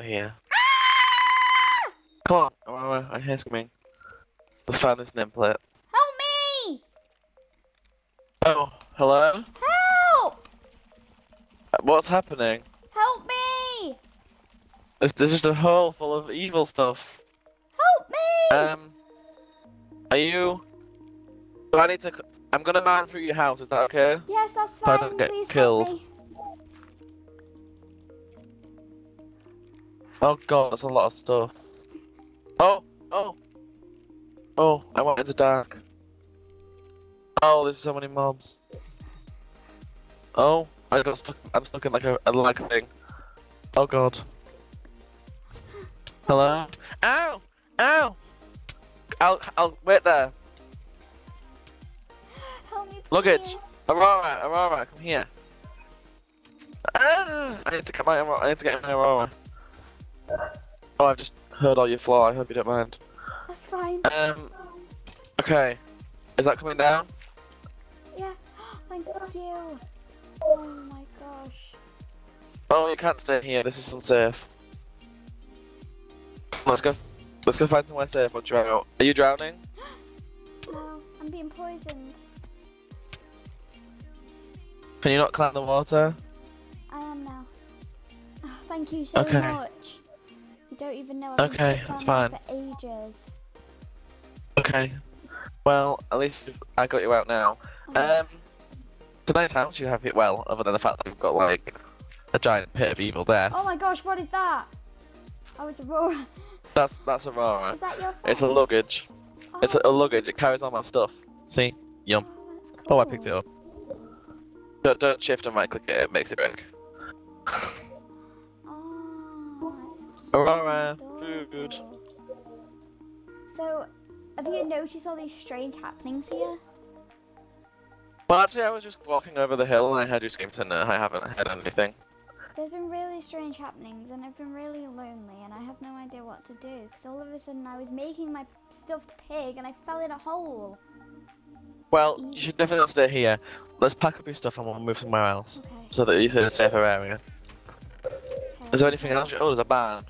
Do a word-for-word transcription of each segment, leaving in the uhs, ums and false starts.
out here. Come on, Aurora, I hear screaming. Let's find this nameplate. Help me! Oh, hello? Help! What's happening? Help me! There's, there's just a hole full of evil stuff. Help me! Um, are you... Do I need to... I'm gonna man through your house, is that okay? Yes, that's fine, so I don't get please killed. Help me. Oh god, that's a lot of stuff. Oh! Oh! Oh, I went into dark. Oh, there's so many mobs. Oh, I got stuck. I'm stuck in like a, a lag thing. Oh god. Hello? Ow! Ow! I'll, I'll wait there. Help me, please. Luggage! Aurora! Aurora, come here. Ah, I need to get my Aurora. I need to get my Aurora. Oh, I've just heard all your floor. I hope you don't mind. That's fine. Um, okay. Is that coming down? Yeah. Thank you. Oh my gosh. Oh, you can't stay here. This is unsafe. Let's go. Let's go find somewhere safe. I'll try out. Are you drowning? No, I'm being poisoned. Can you not climb the water? I am now. Oh, thank you so okay. much. Don't even know I've okay, that's fine. For ages. Okay, well, at least I got you out now. Um, tonight's house you have it well, other than the fact that we've got like a giant pit of evil there. Oh my gosh, what is that? Oh, it's Aurora. That's that's Aurora. Is that your phone? It's a luggage. Oh, it's a, a luggage. It carries all my stuff. See, yum. Oh, cool. Oh, I picked it up. Don't don't shift and right click it. It makes it break. Aurora, food. So, have you noticed all these strange happenings here? Well, actually, I was just walking over the hill and I heard you scream, and I haven't heard anything. There's been really strange happenings, and I've been really lonely, and I have no idea what to do. Because all of a sudden, I was making my stuffed pig, and I fell in a hole. Well, you, you should definitely not stay here. Let's pack up your stuff and we'll move somewhere else, okay. So that you're in a safer area. Okay. Is there anything else? Oh, there's a barn.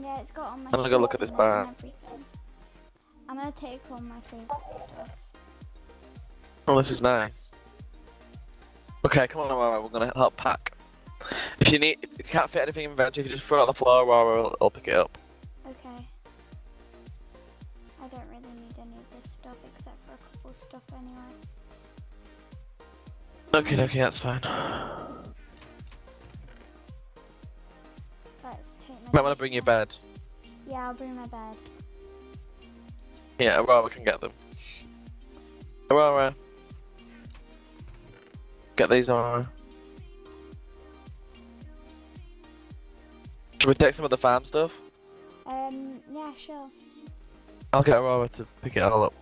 Yeah, it's got on my I'm gonna go look at this barn. I'm gonna take all my favorite stuff. Oh, this is nice. Okay, come on, Aurora, we're gonna help pack. If you need, if you can't fit anything in inventory, if you just throw it on the floor, Aurora will, will pick it up. Okay. I don't really need any of this stuff except for a couple of stuff anyway. Okay, okay, that's fine. You might want to bring your bed. Yeah, I'll bring my bed. Yeah, Aurora can get them. Aurora. Get these, Aurora. Should we take some of the farm stuff? Um, yeah, sure. I'll get Aurora to pick it all up.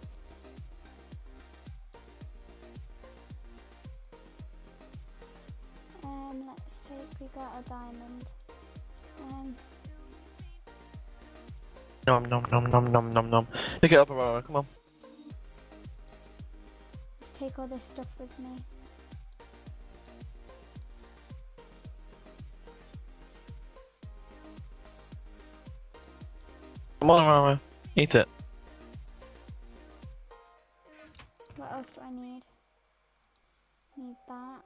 Um, let's take, we got a diamond. Um... Nom nom nom nom nom nom nom. Pick it up, Aurora, come on. Let's take all this stuff with me. Come on, Aurora, eat it. What else do I need? Need that.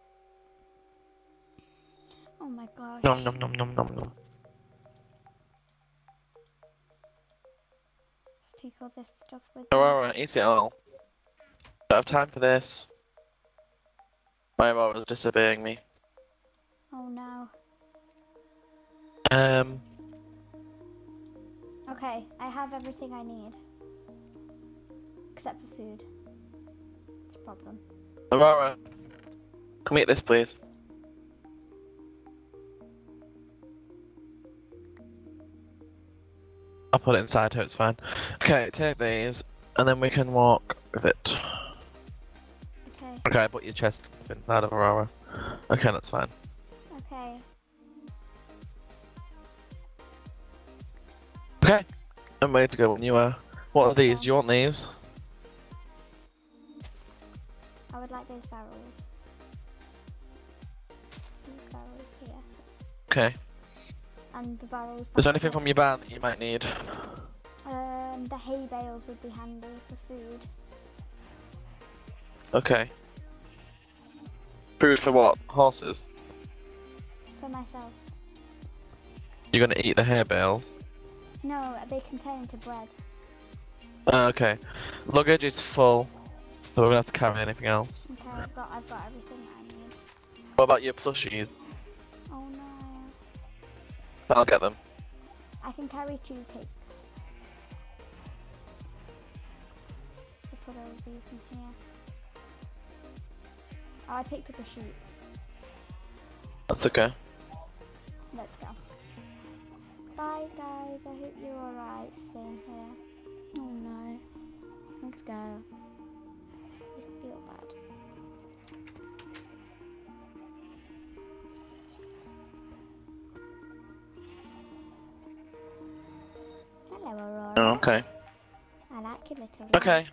Oh my gosh. Nom nom nom nom nom nom. Take all this stuff with me. Aurora, eat it all. Don't have time for this. My mom was disobeying me. Oh no. Um. Okay, I have everything I need. Except for food. It's a problem. Aurora, come eat this, please. I'll put it inside so it's fine. Okay, take these, and then we can walk with it. Okay. Okay, I put your chest inside of Aurora. Okay, that's fine. Okay. Okay, I'm ready to go when you are. What are these? Do you want these? I would like those barrels. These barrels here. Okay. and the barrels. Is there anything from your barn that you might need? Um, the hay bales would be handy for food. Okay. Food for what? Horses? For myself. You're gonna eat the hay bales? No, they contain into bread. Uh, okay. Luggage is full, so we're gonna have to carry anything else. Okay, I've got, I've got everything that I need. What about your plushies? Oh no. I'll get them. I can carry two pigs. I'll put all of these in here. Oh, I picked up a sheep. That's okay. Let's go. Bye guys, I hope you're alright soon here. Oh no. Let's go. This feels bad. Hello Aurora. Oh, okay. I like your little legs. Okay.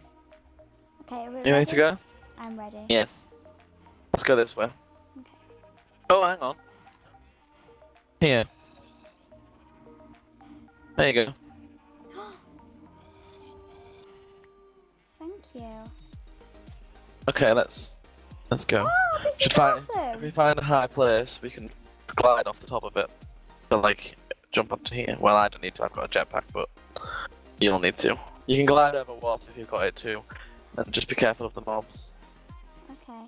Okay, are we you ready to go? I'm ready. Yes. Let's go this way. Okay. Oh, hang on. Here. There you go. Thank you. Okay, let's let's go. Oh, this Should is find awesome. If we find a high place, we can glide off the top of it. So like jump up to here. Well, I don't need to. I've got a jetpack, but you'll need to. You can glide over walls if you've got it too, and just be careful of the mobs. Okay.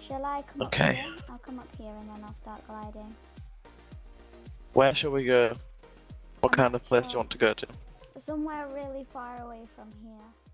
Shall I come okay. up here? I'll come up here and then I'll start gliding. Where shall we go? What kind of place do you want to go to? Somewhere really far away from here.